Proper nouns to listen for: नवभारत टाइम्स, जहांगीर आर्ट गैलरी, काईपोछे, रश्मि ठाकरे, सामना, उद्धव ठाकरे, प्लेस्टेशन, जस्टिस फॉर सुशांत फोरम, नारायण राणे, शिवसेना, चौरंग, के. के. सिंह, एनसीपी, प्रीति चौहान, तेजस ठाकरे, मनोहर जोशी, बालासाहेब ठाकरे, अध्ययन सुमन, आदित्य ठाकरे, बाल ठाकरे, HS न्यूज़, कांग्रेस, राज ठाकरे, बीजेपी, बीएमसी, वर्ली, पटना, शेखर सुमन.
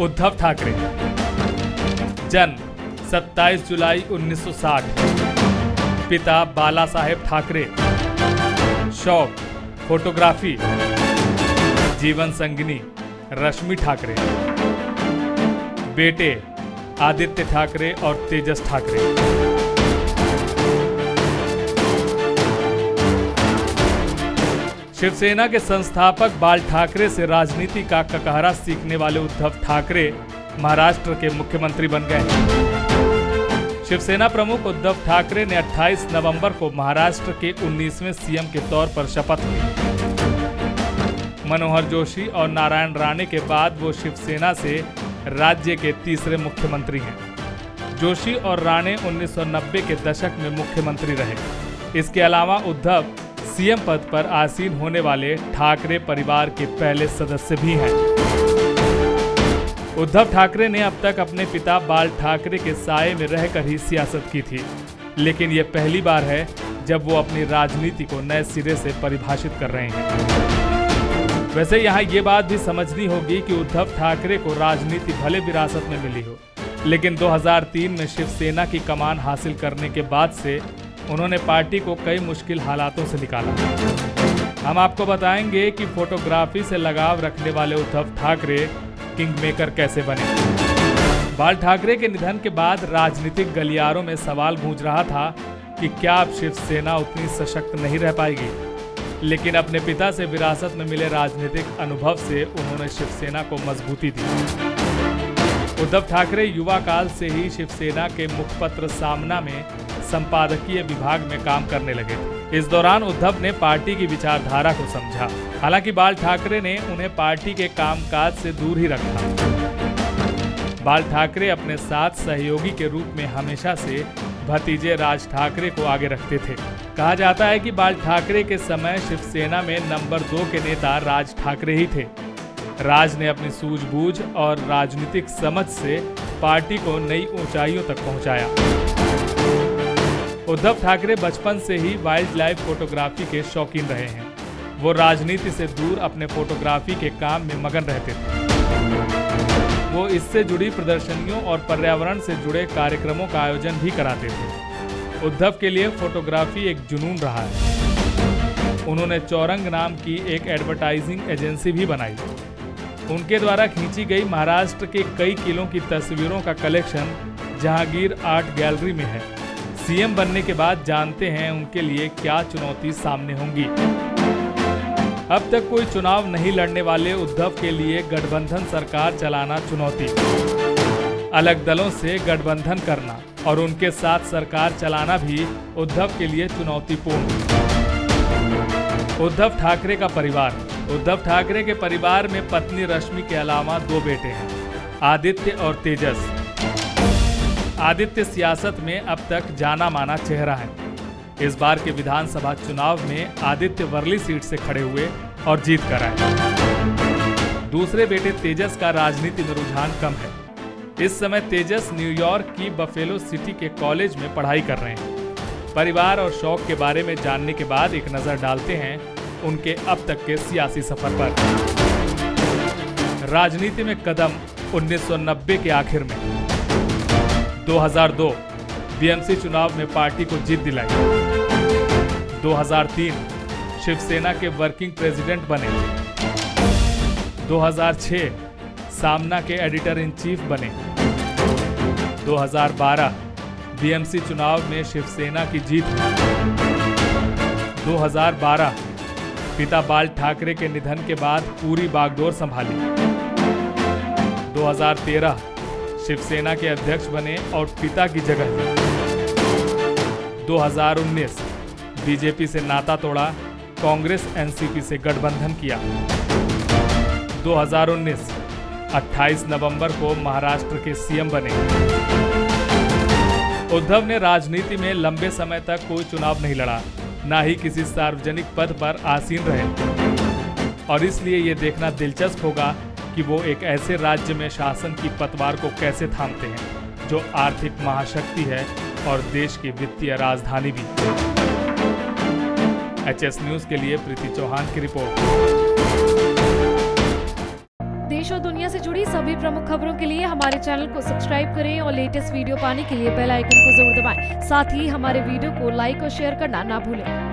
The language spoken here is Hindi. उद्धव ठाकरे। जन्म 27 जुलाई 1960। पिता बालासाहेब ठाकरे। शौक फोटोग्राफी। जीवन संगिनी रश्मि ठाकरे। बेटे आदित्य ठाकरे और तेजस ठाकरे। शिवसेना के संस्थापक बाल ठाकरे से राजनीति का ककहरा सीखने वाले उद्धव ठाकरे महाराष्ट्र के मुख्यमंत्री बन गए। शिवसेना प्रमुख उद्धव ठाकरे ने 28 नवंबर को महाराष्ट्र के 19वें सीएम के तौर पर शपथ ली। मनोहर जोशी और नारायण राणे के बाद वो शिवसेना से राज्य के तीसरे मुख्यमंत्री हैं। जोशी और राणे 1990 के दशक में मुख्यमंत्री रहे। इसके अलावा उद्धव सीएम पद पर आसीन होने वाले ठाकरे परिवार के पहले सदस्य भी हैं। उद्धव ठाकरे ने अब तक अपने पिता बाल ठाकरे के साये में रहकर ही सियासत की थी, लेकिन ये पहली बार है जब वो अपनी राजनीति को नए सिरे से परिभाषित कर रहे हैं। वैसे यहाँ ये बात भी समझनी होगी कि उद्धव ठाकरे को राजनीति भले विरासत में मिली हो, लेकिन 2003 में शिवसेना की कमान हासिल करने के बाद से उन्होंने पार्टी को कई मुश्किल हालातों से निकाला। हम आपको बताएंगे कि फोटोग्राफी से लगाव रखने वाले उद्धव ठाकरे किंगमेकर कैसे बने। बाल ठाकरे के निधन के बाद राजनीतिक गलियारों में सवाल गूंज रहा था कि क्या अब शिवसेना उतनी सशक्त नहीं रह पाएगी, लेकिन अपने पिता से विरासत में मिले राजनीतिक अनुभव से उन्होंने शिवसेना को मजबूती दी। उद्धव ठाकरे युवा काल से ही शिवसेना के मुखपत्र सामना में संपादकीय विभाग में काम करने लगे थे। इस दौरान उद्धव ने पार्टी की विचारधारा को समझा। हालांकि बाल ठाकरे ने उन्हें पार्टी के कामकाज से दूर ही रखा। बाल ठाकरे अपने साथ सहयोगी के रूप में हमेशा से भतीजे राज ठाकरे को आगे रखते थे। कहा जाता है कि बाल ठाकरे के समय शिवसेना में नंबर 2 के नेता राज ठाकरे ही थे। राज ने अपनी सूझबूझ और राजनीतिक समझ से पार्टी को नई ऊंचाइयों तक पहुंचाया। उद्धव ठाकरे बचपन से ही वाइल्ड लाइफ फोटोग्राफी के शौकीन रहे हैं। वो राजनीति से दूर अपने फोटोग्राफी के काम में मगन रहते थे। वो इससे जुड़ी प्रदर्शनियों और पर्यावरण से जुड़े कार्यक्रमों का आयोजन भी कराते थे। उद्धव के लिए फोटोग्राफी एक जुनून रहा है। उन्होंने चौरंग नाम की एक एडवर्टाइजिंग एजेंसी भी बनाई। उनके द्वारा खींची गई महाराष्ट्र के कई किलों की तस्वीरों का कलेक्शन जहांगीर आर्ट गैलरी में है। सीएम बनने के बाद जानते हैं उनके लिए क्या चुनौती सामने होंगी। अब तक कोई चुनाव नहीं लड़ने वाले उद्धव के लिए गठबंधन सरकार चलाना चुनौती। अलग दलों से गठबंधन करना और उनके साथ सरकार चलाना भी उद्धव के लिए चुनौतीपूर्ण। उद्धव ठाकरे का परिवार। उद्धव ठाकरे के परिवार में पत्नी रश्मि के अलावा 2 बेटे हैं, आदित्य और तेजस। आदित्य सियासत में अब तक जाना माना चेहरा है। इस बार के विधानसभा चुनाव में आदित्य वर्ली सीट से खड़े हुए और जीत कर आए। दूसरे बेटे तेजस का राजनीति में रुझान कम है। इस समय तेजस न्यूयॉर्क की बफेलो सिटी के कॉलेज में पढ़ाई कर रहे हैं। परिवार और शौक के बारे में जानने के बाद एक नजर डालते हैं उनके अब तक के सियासी सफर पर। राजनीति में कदम 1990 के आखिर में। 2002 बीएमसी चुनाव में पार्टी को जीत दिलाई। 2003 शिवसेना के वर्किंग प्रेसिडेंट बने। 2006 सामना के एडिटर इन चीफ बने। 2012 बीएमसी चुनाव में शिवसेना की जीत। 2012 पिता बाल ठाकरे के निधन के बाद पूरी बागडोर संभाली। 2013 शिवसेना के अध्यक्ष बने और पिता की जगह ली। 2019 बीजेपी से नाता तोड़ा, कांग्रेस एनसीपी से गठबंधन किया। 2019 28 नवंबर को महाराष्ट्र के सीएम बने। उद्धव ने राजनीति में लंबे समय तक कोई चुनाव नहीं लड़ा, ना ही किसी सार्वजनिक पद पर आसीन रहे, और इसलिए ये देखना दिलचस्प होगा कि वो एक ऐसे राज्य में शासन की पतवार को कैसे थामते हैं जो आर्थिक महाशक्ति है और देश की वित्तीय राजधानी भी। HS न्यूज़ के लिए प्रीति चौहान की रिपोर्ट। देश और दुनिया से जुड़ी सभी प्रमुख खबरों के लिए हमारे चैनल को सब्सक्राइब करें और लेटेस्ट वीडियो पाने के लिए बेल आइकन को जरूर दबाएं। साथ ही हमारे वीडियो को लाइक और शेयर करना ना भूलें।